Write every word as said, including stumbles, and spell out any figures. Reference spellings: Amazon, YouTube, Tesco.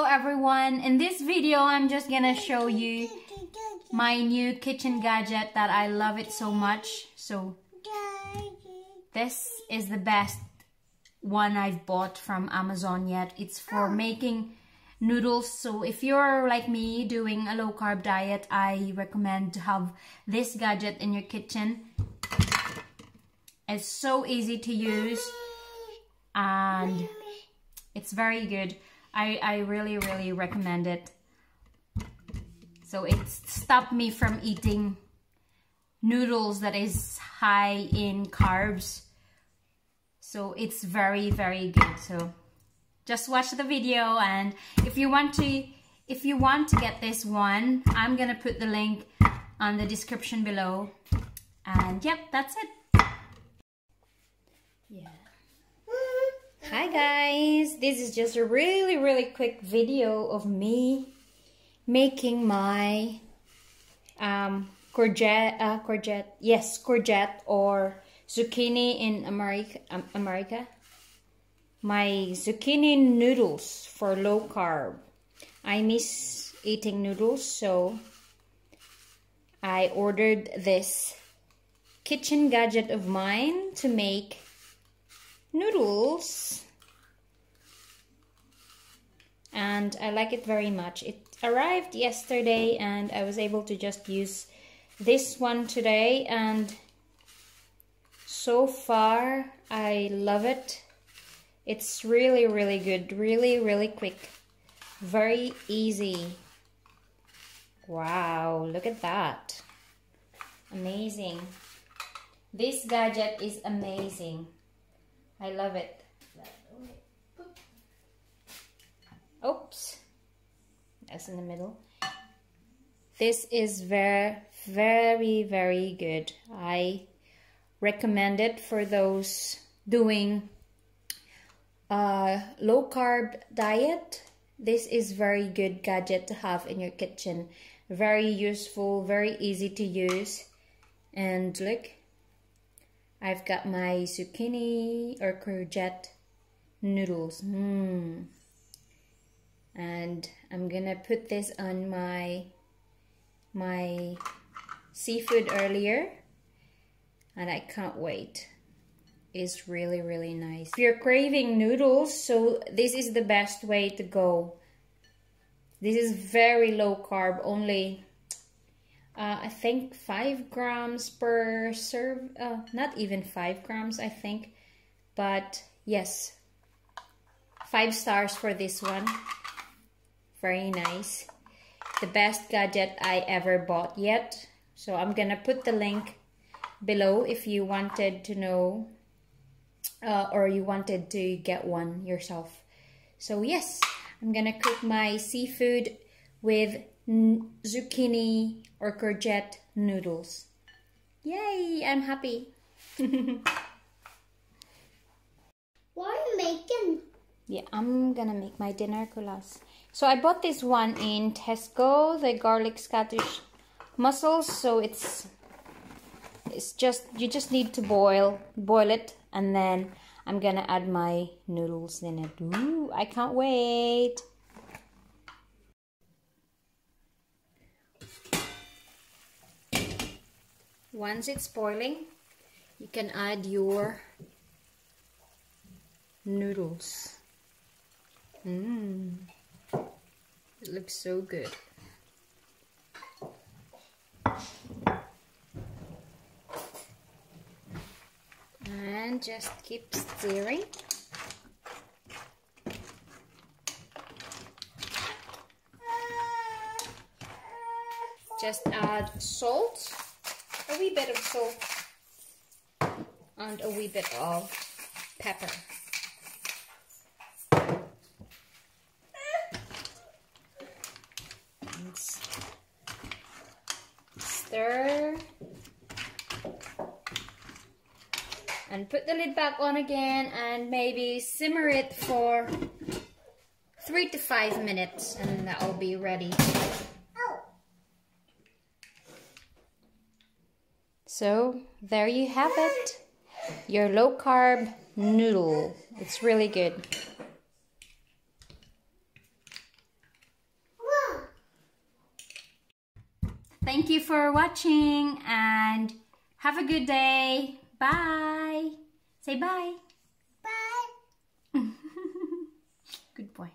Hello everyone, in this video I'm just gonna show you my new kitchen gadget that I love it so much. So this is the best one I've bought from Amazon yet. It's for making noodles, so if you're like me doing a low carb diet, I recommend to have this gadget in your kitchen. It's so easy to use and it's very good. I, I really, really recommend it. So it stopped me from eating noodles that is high in carbs. So it's very, very good. So just watch the video, and if you want to, if you want to get this one, I'm gonna put the link on the description below. And yep, that's it. Yeah. Hi guys, this is just a really really quick video of me making my um, courgette, uh, courgette, yes courgette or zucchini in America, um, America, my zucchini noodles for low carb. I miss eating noodles, so I ordered this kitchen gadget of mine to make noodles, and I like it very much. It arrived yesterday and I was able to just use this one today, and so far I love it. It's really really good, really really quick, very easy. Wow, look at that, amazing. This gadget is amazing, I love it. Oops, that's in the middle. This is very, very, very good. I recommend it for those doing a low carb diet. This is very good gadget to have in your kitchen. Very useful, very easy to use. And look, I've got my zucchini or courgette noodles. Mm. And I'm gonna put this on my my seafood earlier, and I can't wait. It's really really nice. If you're craving noodles, so this is the best way to go. This is very low carb, only Uh, I think five grams per serve, uh, not even five grams, I think, but yes, five stars for this one. Very nice. The best gadget I ever bought yet. So I'm gonna put the link below if you wanted to know uh, or you wanted to get one yourself. So yes, I'm gonna cook my seafood with zucchini or courgette noodles. Yay, I'm happy. What are you making? Yeah, I'm gonna make my dinner colas. So I bought this one in Tesco, the garlic Scottish mussels. So it's it's just, you just need to boil boil it, and then I'm gonna add my noodles in it. Ooh, I can't wait. Once it's boiling, you can add your noodles. Mmm, it looks so good. And just keep stirring. Just add salt. A wee bit of salt and a wee bit of pepper. And stir. And put the lid back on again and maybe simmer it for three to five minutes and that will be ready. So there you have it, your low carb noodle. It's really good. Thank you for watching and have a good day. Bye. Say bye. Bye. Good boy.